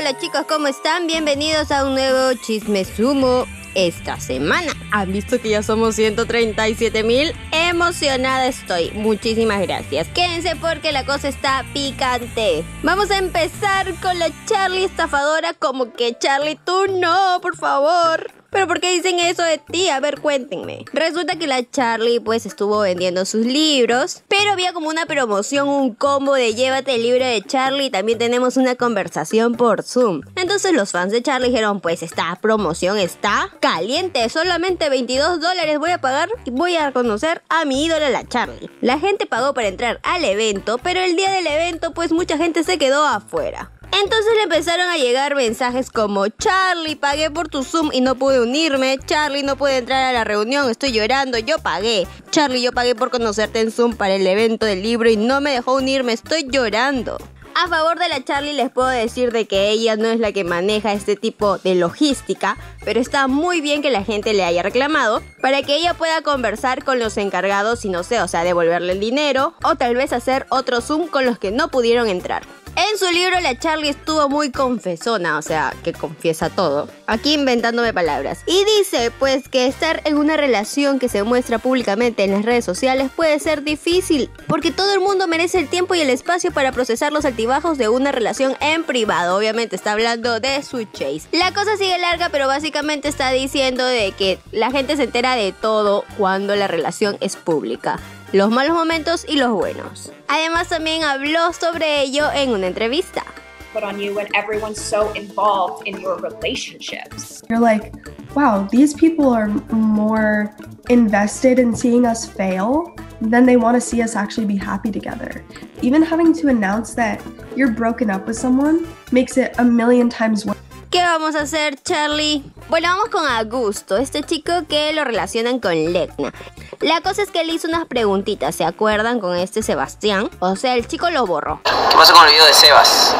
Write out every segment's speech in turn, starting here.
Hola chicos, ¿cómo están? Bienvenidos a un nuevo Chisme Sumo esta semana. ¿Han visto que ya somos 137.000? Emocionada estoy, muchísimas gracias. Quédense porque la cosa está picante. Vamos a empezar con la Charlie estafadora. Como que Charlie, tú no, por favor. ¿Pero por qué dicen eso de ti? A ver, cuéntenme. Resulta que la Charlie pues estuvo vendiendo sus libros, pero había como una promoción, un combo de llévate el libro de Charlie y también tenemos una conversación por Zoom. Entonces los fans de Charlie dijeron, pues esta promoción está caliente, solamente $22 voy a pagar y voy a conocer a mi ídola la Charlie. La gente pagó para entrar al evento, pero el día del evento pues mucha gente se quedó afuera. Entonces le empezaron a llegar mensajes como: Charlie, pagué por tu Zoom y no pude unirme. Charlie, no pude entrar a la reunión, estoy llorando, yo pagué. Charlie, yo pagué por conocerte en Zoom para el evento del libro y no me dejó unirme, estoy llorando. A favor de la Charlie les puedo decir de que ella no es la que maneja este tipo de logística, pero está muy bien que la gente le haya reclamado para que ella pueda conversar con los encargados y no sé, o sea, devolverle el dinero o tal vez hacer otro Zoom con los que no pudieron entrar. En su libro la Charlie estuvo muy confesona, o sea, que confiesa todo. Aquí inventándome palabras. Y dice pues que estar en una relación que se muestra públicamente en las redes sociales puede ser difícil, porque todo el mundo merece el tiempo y el espacio para procesar los altibajos de una relación en privado. Obviamente está hablando de su chase. La cosa sigue larga, pero básicamente está diciendo de que la gente se entera de todo cuando la relación es pública. Los malos momentos y los buenos. Además también habló sobre ello en una entrevista. Put on you when everyone's so involved in your relationships. You're like, wow, these people are more invested in seeing us fail than they want to see us actually be happy together. Even having to announce that you're broken up with someone makes it a million times worse. ¿Qué vamos a hacer, Charlie? Bueno, vamos con Augusto, este chico que lo relacionan con Legna. La cosa es que él hizo unas preguntitas, ¿se acuerdan? Con este Sebastián. O sea, el chico lo borró. ¿Qué pasó con el video de Sebas?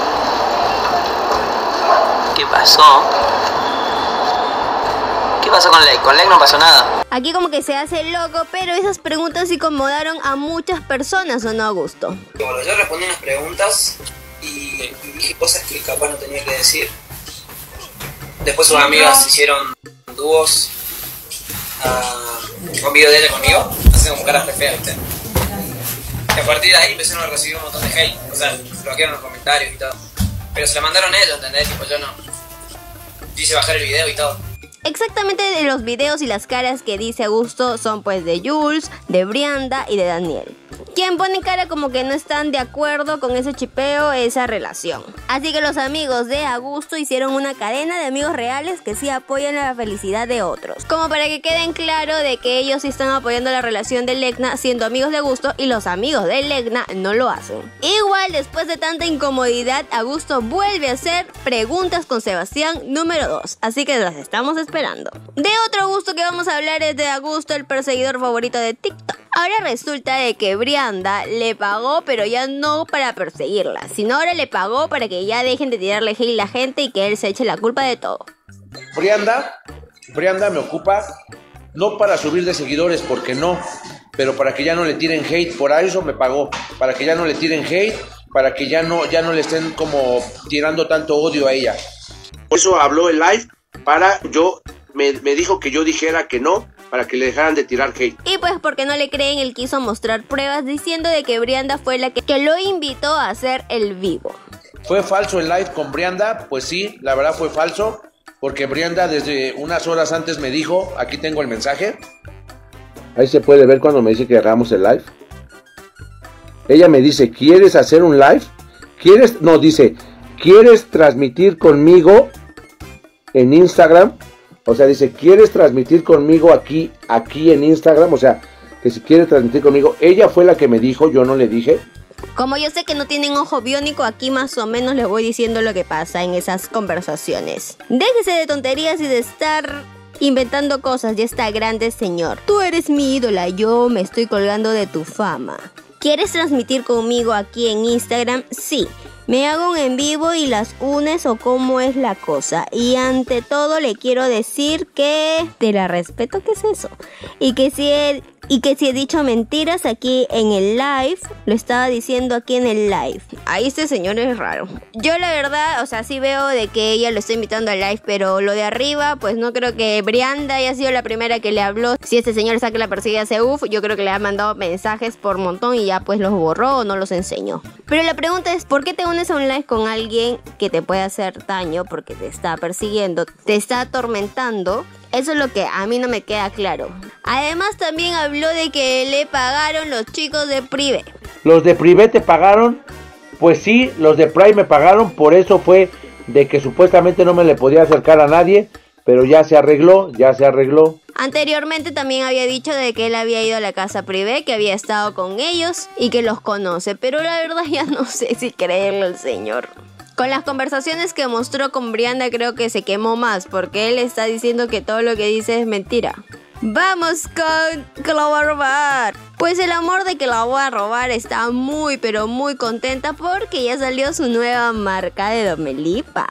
¿Qué pasó? ¿Qué pasó con Leg? Con Leg no pasó nada. Aquí como que se hace loco, pero esas preguntas incomodaron a muchas personas, ¿o no, Augusto? Bueno, yo respondí unas preguntas y dije cosas que capaz no tenía que decir. Después sus amigas hicieron dúos. Un video de ella conmigo, hacen como caras feas. Y a partir de ahí empezaron a recibir un montón de hate, o sea, bloquearon los comentarios y todo. Pero se la mandaron ellos, ¿entendés? Tipo, yo no. Yo hice bajar el video y todo. Exactamente, de los videos y las caras que dice Augusto son pues de Jules, de Brianda y de Daniel. Quien pone cara como que no están de acuerdo con ese chipeo, esa relación. Así que los amigos de Augusto hicieron una cadena de amigos reales que sí apoyan la felicidad de otros. Como para que queden claro de que ellos sí están apoyando la relación de Legna siendo amigos de Augusto y los amigos de Legna no lo hacen. Igual después de tanta incomodidad, Augusto vuelve a hacer preguntas con Sebastián número 2. Así que las estamos esperando. De otro Augusto que vamos a hablar es de Augusto, el perseguidor favorito de TikTok. Ahora resulta de que Brianda le pagó, pero ya no para perseguirla, sino ahora le pagó para que ya dejen de tirarle hate a la gente y que él se eche la culpa de todo. Brianda me ocupa no para subir de seguidores, porque no, pero para que ya no le tiren hate, por eso me pagó, para que ya no le tiren hate, para que ya no le estén como tirando tanto odio a ella. Por eso habló en live, para yo, me dijo que yo dijera que no, para que le dejaran de tirar hate. Y pues porque no le creen, él quiso mostrar pruebas diciendo de que Brianda fue la que lo invitó a hacer el vivo. ¿Fue falso el live con Brianda? Pues sí, la verdad fue falso, porque Brianda desde unas horas antes me dijo, aquí tengo el mensaje. Ahí se puede ver cuando me dice que hagamos el live. Ella me dice, ¿quieres hacer un live? ¿Quieres? No, dice, ¿quieres transmitir conmigo en Instagram? O sea, dice, ¿quieres transmitir conmigo aquí en Instagram? O sea, que si quiere transmitir conmigo. Ella fue la que me dijo, yo no le dije. Como yo sé que no tienen ojo biónico, aquí más o menos les voy diciendo lo que pasa en esas conversaciones. Déjese de tonterías y de estar inventando cosas, ya está grande, señor. Tú eres mi ídola, yo me estoy colgando de tu fama. ¿Quieres transmitir conmigo aquí en Instagram? Sí. Me hago un en vivo y las unes o cómo es la cosa. Y ante todo le quiero decir que te la respeto, ¿qué es eso? Y que si Y que si he dicho mentiras aquí en el live, lo estaba diciendo aquí en el live. Ahí este señor es raro. Yo la verdad, o sea, sí veo de que ella lo está invitando al live, pero lo de arriba, pues no creo que Brianda haya sido la primera que le habló. Si este señor sabe que la persigue hace UF, yo creo que le ha mandado mensajes por montón y ya pues los borró o no los enseñó. Pero la pregunta es, ¿por qué te unes a un live con alguien que te puede hacer daño porque te está persiguiendo, te está atormentando? Eso es lo que a mí no me queda claro. Además también habló de que le pagaron los chicos de Prive. ¿Los de Prive te pagaron? Pues sí, los de Prive me pagaron, por eso fue de que supuestamente no me le podía acercar a nadie, pero ya se arregló, ya se arregló. Anteriormente también había dicho de que él había ido a la casa Prive, que había estado con ellos y que los conoce, pero la verdad ya no sé si creerlo al señor. Con las conversaciones que mostró con Brianda creo que se quemó más, porque él está diciendo que todo lo que dice es mentira. ¡Vamos con que la voy a robar! Pues el amor de que la voy a robar está muy pero muy contenta porque ya salió su nueva marca de Domelipa.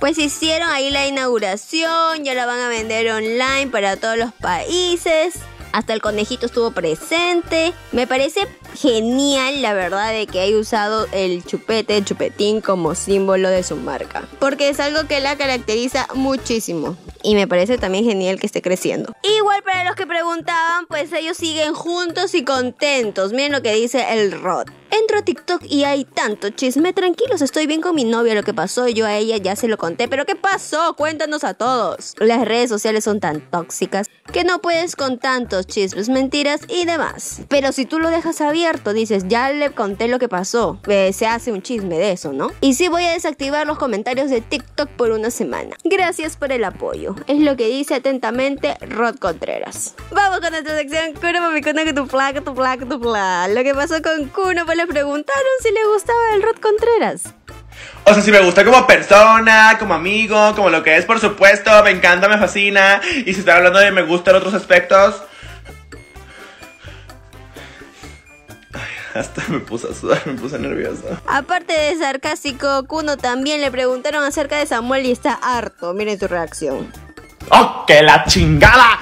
Pues hicieron ahí la inauguración, ya la van a vender online para todos los países. Hasta el conejito estuvo presente. Me parece genial la verdad de que haya usado el chupete, el chupetín como símbolo de su marca, porque es algo que la caracteriza muchísimo. Y me parece también genial que esté creciendo. Igual para los que preguntaban, pues ellos siguen juntos y contentos. Miren lo que dice el Rod. Entro a TikTok y hay tanto chisme. Tranquilos, estoy bien con mi novia. Lo que pasó yo a ella ya se lo conté. ¿Pero qué pasó? Cuéntanos a todos. Las redes sociales son tan tóxicas que no puedes con tantos chismes, mentiras y demás. Pero si tú lo dejas abierto, dices, ya le conté lo que pasó, se hace un chisme de eso, ¿no? Y sí voy a desactivar los comentarios de TikTok por una semana. Gracias por el apoyo. Es lo que dice atentamente Rod Contreras. Vamos con nuestra sección Kuno, mami, Kuno, que tu placa, tu placa, tu placa. Lo que pasó con Kuno, pues le preguntaron si le gustaba el Rod Contreras. O sea, si me gusta como persona, como amigo, como lo que es, por supuesto. Me encanta, me fascina. Y si está hablando de me gusta en otros aspectos, hasta me puse a sudar, me puse nerviosa. Aparte de sarcástico, Kuno también le preguntaron acerca de Samuel y está harto. Miren su reacción. ¡Oh, que la chingada!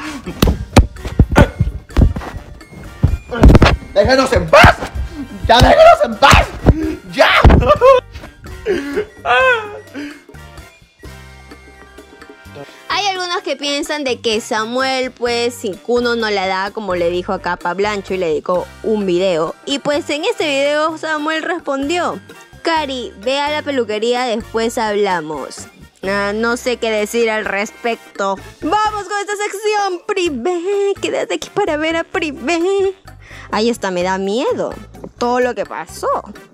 ¡Déjanos en paz! ¡Ya déjanos en paz! ¡Ya! Hay algunos que piensan de que Samuel pues sin Kuno no la da, como le dijo acá Pablancho y le dedicó un video. Y pues en este video Samuel respondió: Cari, ve a la peluquería, después hablamos. No sé qué decir al respecto. Vamos con esta sección Prive. Quédate aquí para ver a Prive. Ahí está, me da miedo todo lo que pasó.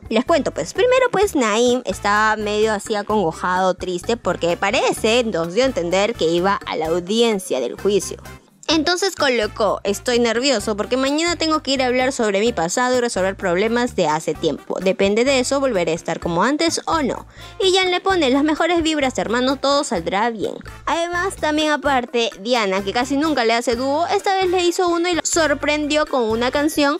Les cuento pues, primero pues Naim estaba medio así acongojado, triste, porque parece, nos dio a entender que iba a la audiencia del juicio. Entonces colocó, estoy nervioso porque mañana tengo que ir a hablar sobre mi pasado y resolver problemas de hace tiempo. Depende de eso, volveré a estar como antes o no. Y Jan le pone, las mejores vibras hermano, todo saldrá bien. Además también aparte, Diana, que casi nunca le hace dúo, esta vez le hizo uno y lo sorprendió con una canción.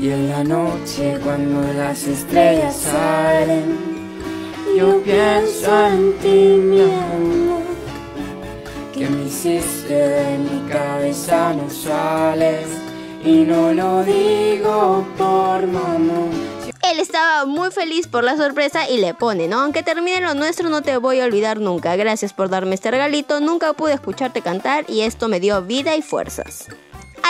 Y en la noche cuando las estrellas salen, yo pienso en ti mi amor, que me hiciste de mi cabeza no sales, y no lo digo por mamón. Él estaba muy feliz por la sorpresa y le pone, no, aunque termine lo nuestro no te voy a olvidar nunca, gracias por darme este regalito, nunca pude escucharte cantar y esto me dio vida y fuerzas.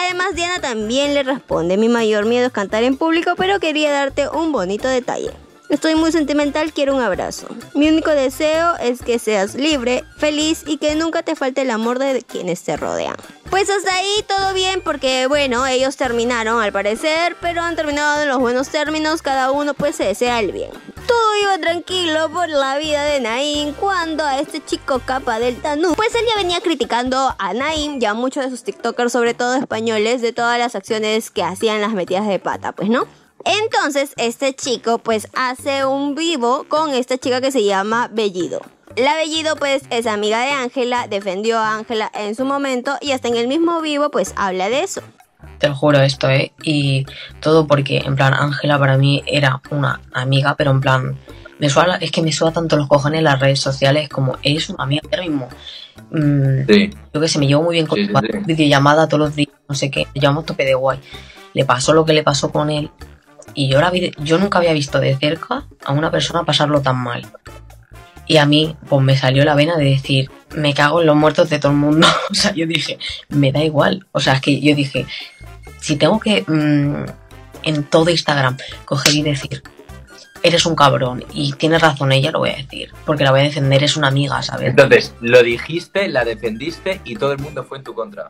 Además Diana también le responde, mi mayor miedo es cantar en público, pero quería darte un bonito detalle. Estoy muy sentimental, quiero un abrazo. Mi único deseo es que seas libre, feliz y que nunca te falte el amor de quienes te rodean. Pues hasta ahí todo bien porque bueno, ellos terminaron al parecer, pero han terminado en los buenos términos, cada uno pues se desea el bien. Todo iba tranquilo por la vida de Naim cuando a este chico Kappa del Tanu, pues él ya venía criticando a Naim, ya muchos de sus tiktokers, sobre todo españoles, de todas las acciones que hacían, las metidas de pata, pues no. Entonces este chico pues hace un vivo con esta chica que se llama Bellido. La Bellido pues es amiga de Ángela, defendió a Ángela en su momento y hasta en el mismo vivo pues habla de eso. Te lo juro esto, y todo porque en plan Ángela para mí era una amiga, pero en plan me suena, es que me suda tanto los cojones las redes sociales como es una amiga ahora mismo. Sí. Yo que se me llevo muy bien con tu videollamada todos los días. no sé qué, lo llamamos tope de guay. Le pasó lo que le pasó con él y yo nunca había visto de cerca a una persona pasarlo tan mal. Y a mí, pues me salió la vena de decir, me cago en los muertos de todo el mundo. O sea, yo dije, me da igual. O sea, es que yo dije, si tengo que en todo Instagram coger y decir, eres un cabrón y tienes razón ella, lo voy a decir. Porque la voy a defender, es una amiga, ¿sabes? Entonces, lo dijiste, la defendiste y todo el mundo fue en tu contra.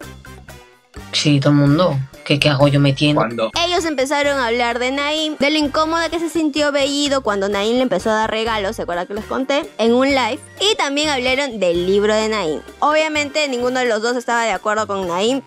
Sí, todo el mundo. ¿Qué hago yo metiendo? Ellos empezaron a hablar de Naim, de lo incómoda que se sintió Bellido cuando Naim le empezó a dar regalos, ¿se acuerdan que les conté? En un live. Y también hablaron del libro de Naim. Obviamente ninguno de los dos estaba de acuerdo con Naim.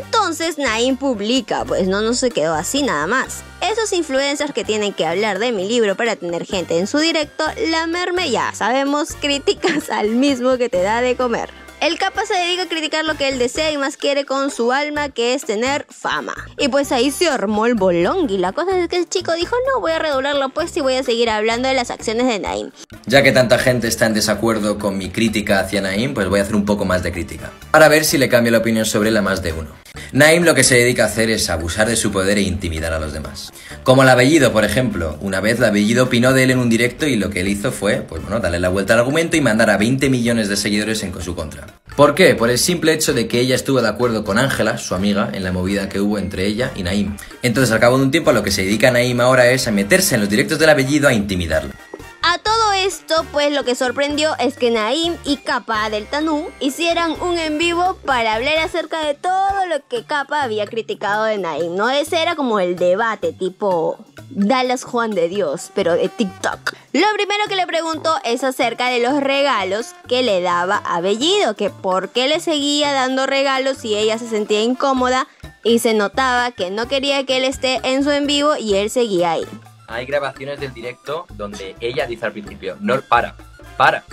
Entonces Naim publica, pues no se quedó así nada más. Esos influencers que tienen que hablar de mi libro para tener gente en su directo, la merme ya sabemos, críticas al mismo que te da de comer. El Kappa se dedica a criticar lo que él desea y más quiere con su alma, que es tener fama. Y pues ahí se armó el bolongo y la cosa es que el chico dijo, no, voy a redoblar la apuesta y voy a seguir hablando de las acciones de Naim. Ya que tanta gente está en desacuerdo con mi crítica hacia Naim, pues voy a hacer un poco más de crítica. Para ver si le cambio la opinión sobre él a más de uno. Naim lo que se dedica a hacer es abusar de su poder e intimidar a los demás. Como la Bellido, por ejemplo. Una vez la Bellido opinó de él en un directo y lo que él hizo fue, pues bueno, darle la vuelta al argumento y mandar a 20 millones de seguidores en su contra. ¿Por qué? Por el simple hecho de que ella estuvo de acuerdo con Ángela, su amiga, en la movida que hubo entre ella y Naim. Entonces, al cabo de un tiempo, a lo que se dedica Naim ahora es a meterse en los directos del Bellido a intimidarla. A todo esto, pues lo que sorprendió es que Naim y Kappa del Tanu hicieran un en vivo para hablar acerca de todo lo que Kappa había criticado de Naim, ¿no? Ese era como el debate, tipo Dallas Juan de Dios, pero de TikTok. Lo primero que le preguntó es acerca de los regalos que le daba a Bellido, que por qué le seguía dando regalos si ella se sentía incómoda y se notaba que no quería que él esté en su en vivo y él seguía ahí. Hay grabaciones del directo donde ella dice al principio, no, para.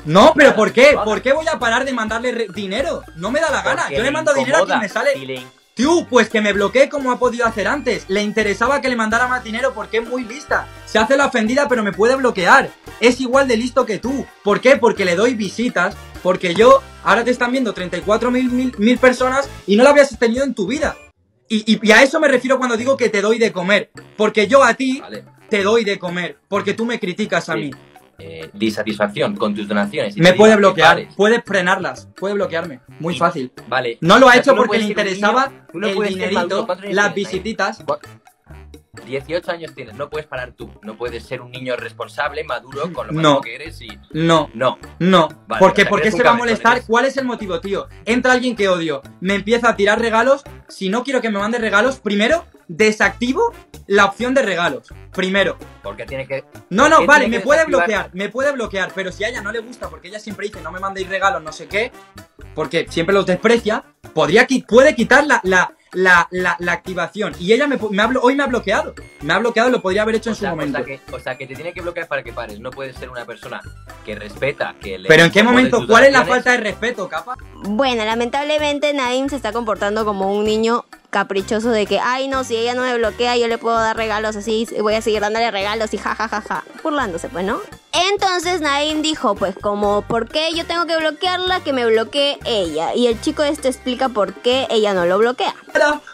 No, pero ¿por qué? ¿Por qué voy a parar de mandarle dinero? No me da la gana, yo le mando dinero a quien me sale. Tío, pues que me bloqueé como ha podido hacer antes. Le interesaba que le mandara más dinero porque es muy lista. Se hace la ofendida pero me puede bloquear. Es igual de listo que tú. ¿Por qué? Porque le doy visitas. Porque yo, ahora te están viendo 34.000 personas y no la habías tenido en tu vida. Y a eso me refiero cuando digo que te doy de comer. Porque yo a ti... Vale. Te doy de comer, porque tú me criticas a mí. Disatisfacción con tus donaciones. Me puede bloquear, puedes frenarlas, puede bloquearme, muy fácil. Vale. No lo ha hecho porque le interesaba el dinerito, las visititas. 18 años tienes, no puedes parar tú. No puedes ser un niño responsable, maduro, con lo malo que eres y... No. Vale, ¿Por qué se va a molestar? ¿Cuál es el motivo, tío? Entra alguien que odio, me empieza a tirar regalos. Si no quiero que me mande regalos, primero desactivo la opción de regalos. Primero. Porque tiene que... No, vale, me puede bloquear, pero si a ella no le gusta, porque ella siempre dice, no me mandéis regalos, no sé qué, porque siempre los desprecia, puede quitar la activación. Y ella hoy me ha bloqueado. Me ha bloqueado, lo podría haber hecho en su momento. O sea que te tiene que bloquear para que pares. No puedes ser una persona que respeta, que le... Pero ¿en qué momento? ¿Cuál es la falta de respeto, Kappa? Bueno, lamentablemente Naim se está comportando como un niño caprichoso de que, ay no, si ella no me bloquea yo le puedo dar regalos así, voy a seguir dándole regalos y jajajaja, burlándose pues, ¿no? Entonces Naim dijo, pues como, ¿por qué yo tengo que bloquearla? Que me bloquee ella. Y el chico este explica por qué ella no lo bloquea.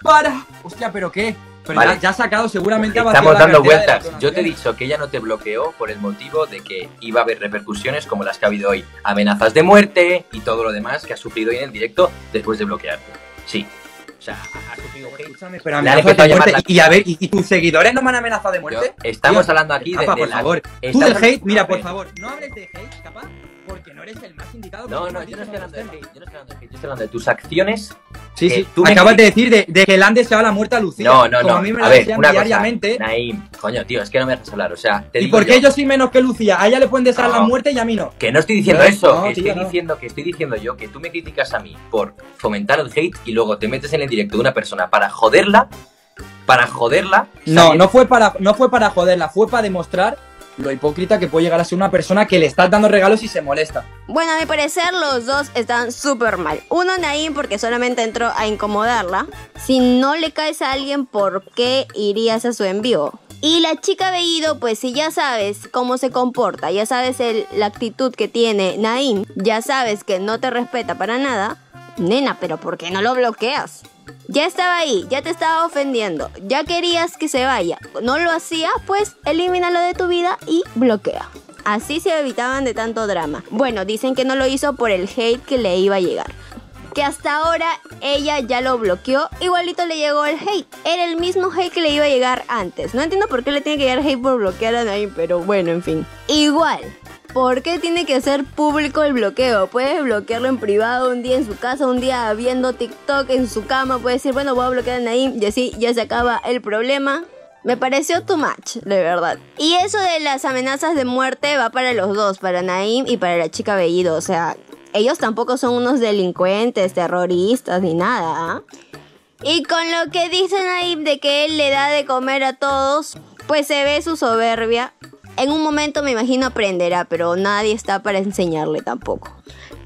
Para, hostia, ¿pero qué? Pero vale. ya ha sacado seguramente... Estamos dando vueltas. Yo te he dicho que ella no te bloqueó por el motivo de que iba a haber repercusiones como las que ha habido hoy. Amenazas de muerte y todo lo demás que ha sufrido hoy en el directo después de bloquearte. Sí. O sea, ha sufrido hate. Pero amenazas de muerte. Y a ver, ¿y tus seguidores no me han amenazado de muerte? Yo, estamos hablando aquí de... por favor. Tú del hate, mira, por favor, no hables de hate, capaz, porque no eres el más indicado. No, yo no estoy hablando de hate, yo estoy hablando de tus acciones. Sí, tú me acabas de decir de que le han deseado la muerte a Lucía. No. Como a mí me lo desean diariamente. Naim, coño, tío, es que no me dejas hablar, o sea... ¿Y por qué yo soy menos que Lucía? A ella le pueden desear la muerte y a mí no. Que no estoy diciendo eso, estoy diciendo yo que tú me criticas a mí por fomentar el hate y luego te metes en el directo de una persona para joderla, No fue para joderla, fue para demostrar lo hipócrita que puede llegar a ser una persona que le estás dando regalos y se molesta. Bueno, a mi parecer los dos están súper mal. Uno, Naim, porque solamente entró a incomodarla. Si no le caes a alguien, ¿por qué irías a su envío? Y la chica Bellido, pues si ya sabes cómo se comporta, ya sabes la actitud que tiene Naim, ya sabes que no te respeta para nada, nena, pero ¿por qué no lo bloqueas? Ya estaba ahí, ya te estaba ofendiendo, ya querías que se vaya. No lo hacías, pues elimínalo de tu vida y bloquea. Así se evitaban de tanto drama. Bueno, dicen que no lo hizo por el hate que le iba a llegar. Que hasta ahora ella ya lo bloqueó, igualito le llegó el hate. Era el mismo hate que le iba a llegar antes. No entiendo por qué le tiene que llegar hate por bloquear a Naim, pero bueno, en fin. Igual, ¿por qué tiene que ser público el bloqueo? Puedes bloquearlo en privado, un día en su casa, un día viendo TikTok en su cama. Puedes decir, bueno, voy a bloquear a Naim y así ya se acaba el problema. Me pareció too much, de verdad. Y eso de las amenazas de muerte va para los dos, para Naim y para la chica Bellido, o sea... Ellos tampoco son unos delincuentes, terroristas, ni nada, ¿eh? Y con lo que dicen ahí de que él le da de comer a todos, pues se ve su soberbia. En un momento me imagino aprenderá, pero nadie está para enseñarle tampoco.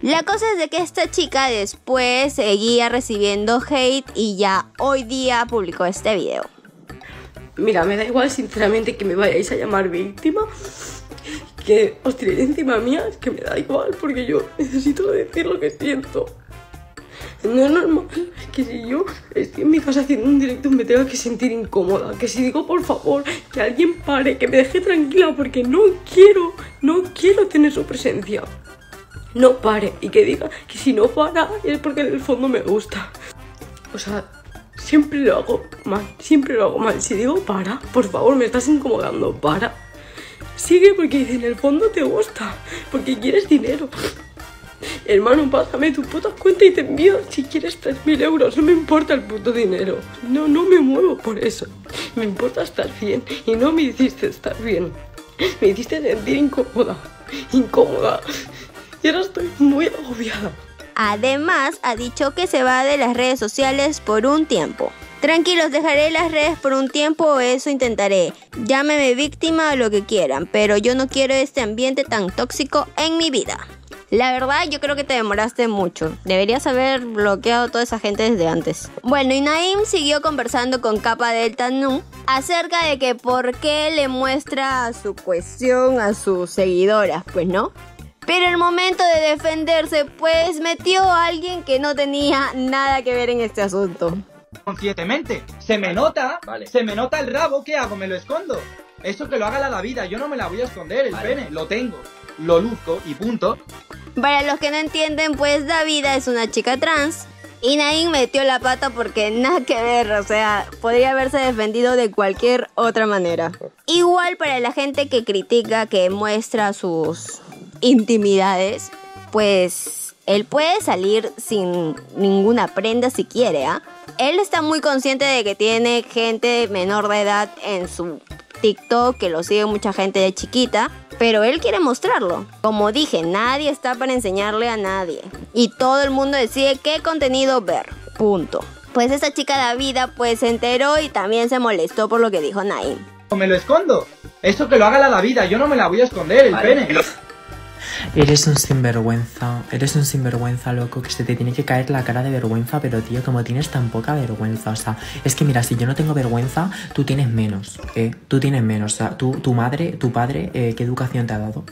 La cosa es de que esta chica después seguía recibiendo hate y ya hoy día publicó este video. Mira, me da igual sinceramente que me vayáis a llamar víctima, que os tiré encima mía, es que me da igual, porque yo necesito decir lo que siento. No es normal que si yo estoy en mi casa haciendo un directo me tenga que sentir incómoda, que si digo por favor, que alguien pare, que me deje tranquila, porque no quiero tener su presencia. No pare, y que diga que si no para es porque en el fondo me gusta. O sea, siempre lo hago mal, siempre lo hago mal. Si digo para, por favor, me estás incomodando, para. Sigue porque en el fondo te gusta, porque quieres dinero. Hermano, pásame tu puta cuenta y te envío si quieres 3.000 euros. No me importa el puto dinero. No me muevo por eso. Me importa estar bien y no me hiciste estar bien. Me hiciste sentir incómoda. Incómoda. Y ahora estoy muy agobiada. Además, ha dicho que se va de las redes sociales por un tiempo. Tranquilos, dejaré las redes por un tiempo, eso intentaré. Llámeme víctima o lo que quieran, pero yo no quiero este ambiente tan tóxico en mi vida. La verdad, yo creo que te demoraste mucho. Deberías haber bloqueado a toda esa gente desde antes. Bueno, y Naim siguió conversando con Kappa del Tanu acerca de que por qué le muestra su cuestión a sus seguidoras, pues, ¿no? Pero el momento de defenderse, pues, metió a alguien que no tenía nada que ver en este asunto. Conscientemente, se me nota, vale. Se me nota el rabo, ¿qué hago? ¿Me lo escondo? Eso que lo haga la vida, yo no me la voy a esconder, el vale. Pene, lo tengo, lo luzco y punto. Para los que no entienden, pues David es una chica trans y Naim metió la pata porque nada que ver, o sea, podría haberse defendido de cualquier otra manera. Igual para la gente que critica, que muestra sus intimidades, pues... Él puede salir sin ninguna prenda si quiere, ¿ah? Él está muy consciente de que tiene gente menor de edad en su TikTok, que lo sigue mucha gente de chiquita, pero él quiere mostrarlo. Como dije, nadie está para enseñarle a nadie y todo el mundo decide qué contenido ver, punto. Pues esta chica Davida pues se enteró y también se molestó por lo que dijo Naim. ¿Me lo escondo? Eso que lo haga la vida, yo no me la voy a esconder, el vale. Pene. Eres un sinvergüenza, loco, que se te tiene que caer la cara de vergüenza, pero tío, como tienes tan poca vergüenza, o sea, es que mira, si yo no tengo vergüenza, tú tienes menos, tú tienes menos, o sea, tu madre, tu padre, ¿qué educación te ha dado?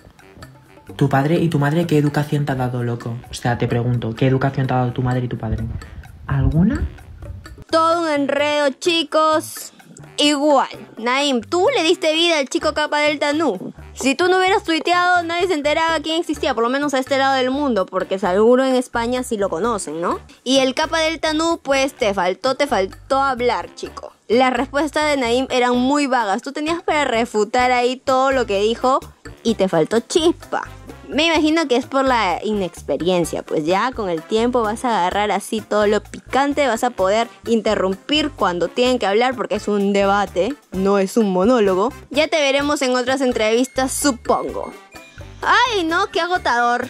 Tu padre y tu madre, ¿qué educación te ha dado, loco? O sea, te pregunto, ¿qué educación te ha dado tu madre y tu padre? ¿Alguna? Todo un enredo, chicos. Igual, Naim, tú le diste vida al chico Kappa del Tanu. Si tú no hubieras tuiteado, nadie se enteraba quién existía, por lo menos a este lado del mundo, porque seguro en España sí lo conocen, ¿no? Y el Kappa del Tanu, pues te faltó hablar, chico. Las respuestas de Naim eran muy vagas, tú tenías para refutar ahí todo lo que dijo y te faltó chispa. Me imagino que es por la inexperiencia, pues ya con el tiempo vas a agarrar así todo lo picante, vas a poder interrumpir cuando tienen que hablar porque es un debate, no es un monólogo. Ya te veremos en otras entrevistas, supongo. ¡Ay, no! ¡Qué agotador!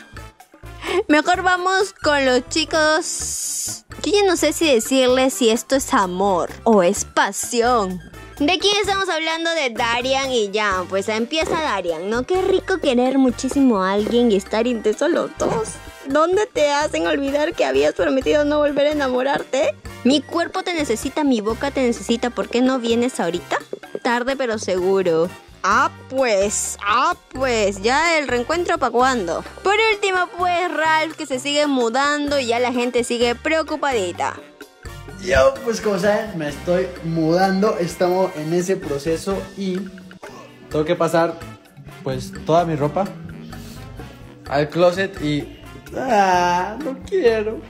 Mejor vamos con los chicos... Yo ya no sé si decirles si esto es amor o es pasión. ¿De quién estamos hablando? De Darian y Jan. Pues empieza Darian, ¿no? Qué rico querer muchísimo a alguien y estar intensos los dos. ¿Dónde te hacen olvidar que habías prometido no volver a enamorarte? Mi cuerpo te necesita, mi boca te necesita. ¿Por qué no vienes ahorita? Tarde pero seguro. Ah pues, ya el reencuentro para cuándo. Por último pues Ralph, que se sigue mudando y ya la gente sigue preocupadita. Yo, pues como saben, me estoy mudando, estamos en ese proceso y tengo que pasar pues toda mi ropa al closet y... ¡Ah! No quiero.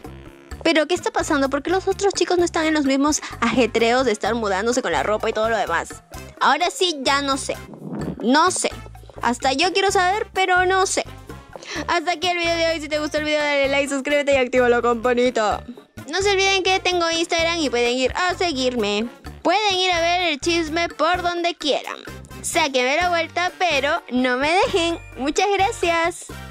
¿Pero qué está pasando? ¿Por qué los otros chicos no están en los mismos ajetreos de estar mudándose con la ropa y todo lo demás? Ahora sí, ya no sé. No sé. Hasta yo quiero saber, pero no sé. Hasta aquí el video de hoy. Si te gustó el video, dale like, suscríbete y activa la campanita. No se olviden que tengo Instagram y pueden ir a seguirme. Pueden ir a ver el chisme por donde quieran. Sáquenme la vuelta, pero no me dejen. Muchas gracias.